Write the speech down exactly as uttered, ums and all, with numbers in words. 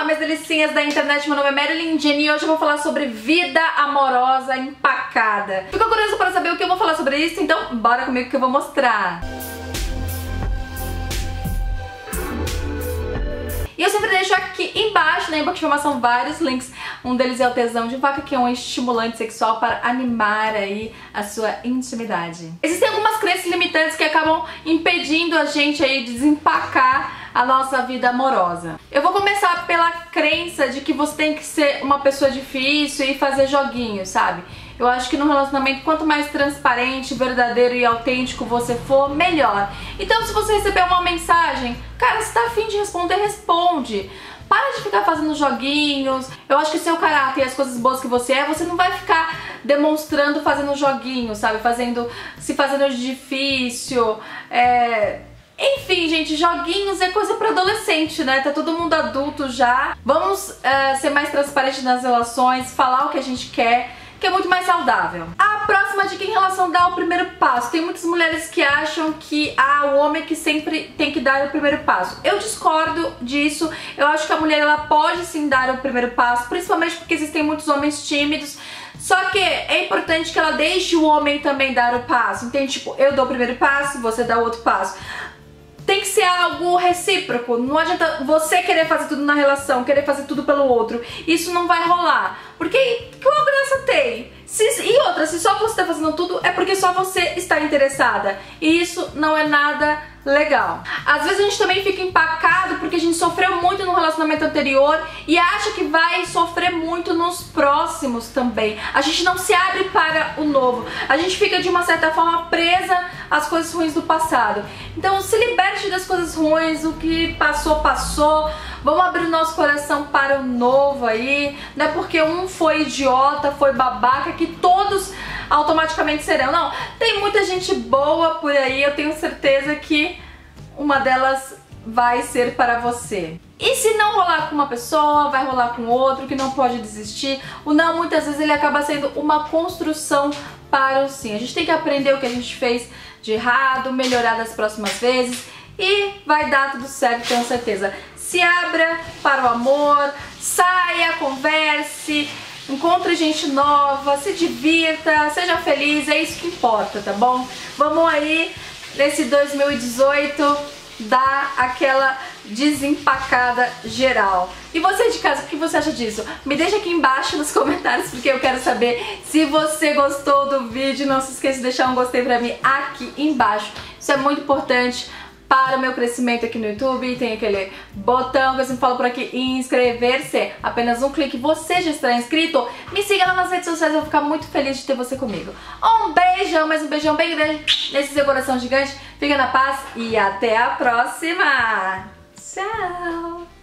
Olá, minhas delicinhas da internet, meu nome é Marilyn Jane e hoje eu vou falar sobre vida amorosa empacada. Ficou curioso para saber o que eu vou falar sobre isso? Então bora comigo que eu vou mostrar. E eu sempre deixo aqui embaixo, na informação vários links. Um deles é o tesão de vaca, que é um estimulante sexual para animar aí a sua intimidade. Existem algumas crenças limitantes que acabam impedindo a gente aí de desempacar a nossa vida amorosa. Eu vou começar pela crença de que você tem que ser uma pessoa difícil e fazer joguinhos, sabe? Eu acho que no relacionamento, quanto mais transparente, verdadeiro e autêntico você for, melhor. Então, se você receber uma mensagem, cara, se tá afim de responder, responde. Para de ficar fazendo joguinhos. Eu acho que o seu caráter e as coisas boas que você é, você não vai ficar demonstrando fazendo joguinhos, sabe? Fazendo, se fazendo de difícil, é... Enfim, gente, joguinhos é coisa pra adolescente, né? Tá todo mundo adulto já. Vamos uh, ser mais transparente nas relações, falar o que a gente quer, que é muito mais saudável. A próxima dica em relação a dar o primeiro passo. Tem muitas mulheres que acham que ah, o homem que sempre tem que dar o primeiro passo. Eu discordo disso. Eu acho que a mulher ela pode sim dar o primeiro passo, principalmente porque existem muitos homens tímidos. Só que é importante que ela deixe o homem também dar o passo. Entende? Tipo, eu dou o primeiro passo, você dá o outro passo. Tem que ser algo recíproco. Não adianta você querer fazer tudo na relação, querer fazer tudo pelo outro. Isso não vai rolar. Porque qual graça tem? Se, e outra, se só você tá fazendo tudo, é porque só você está interessada. E isso não é nada legal. Às vezes a gente também fica empacado porque a gente sofreu muito no relacionamento anterior e acha que vai sofrer muito nos próximos também. A gente não se abre para o novo. A gente fica de uma certa forma presa às coisas ruins do passado. Então se liberte das coisas ruins, o que passou, passou. Vamos abrir o nosso coração para o novo aí. Não é porque um foi idiota, foi babaca, que todos automaticamente serão. Não, tem muita gente boa por aí. Eu tenho certeza que uma delas vai ser para você. E se não rolar com uma pessoa, vai rolar com outro, que não pode desistir. O não, muitas vezes, ele acaba sendo uma construção para o sim. A gente tem que aprender o que a gente fez de errado, melhorar das próximas vezes. E vai dar tudo certo, tenho certeza. Se abra para o amor, saia, converse, encontre gente nova, se divirta, seja feliz, é isso que importa, tá bom? Vamos aí, nesse dois mil e dezoito, dar aquela desempacada geral. E você de casa, o que você acha disso? Me deixa aqui embaixo nos comentários, porque eu quero saber se você gostou do vídeo. Não se esqueça de deixar um gostei pra mim aqui embaixo, isso é muito importante para o meu crescimento aqui no YouTube. Tem aquele botão que eu sempre falo por aqui, inscrever-se, apenas um clique, você já está inscrito. Me siga lá nas redes sociais, eu vou ficar muito feliz de ter você comigo. Um beijão, mas um beijão bem grande nesse seu coração gigante. Fica na paz e até a próxima. Tchau.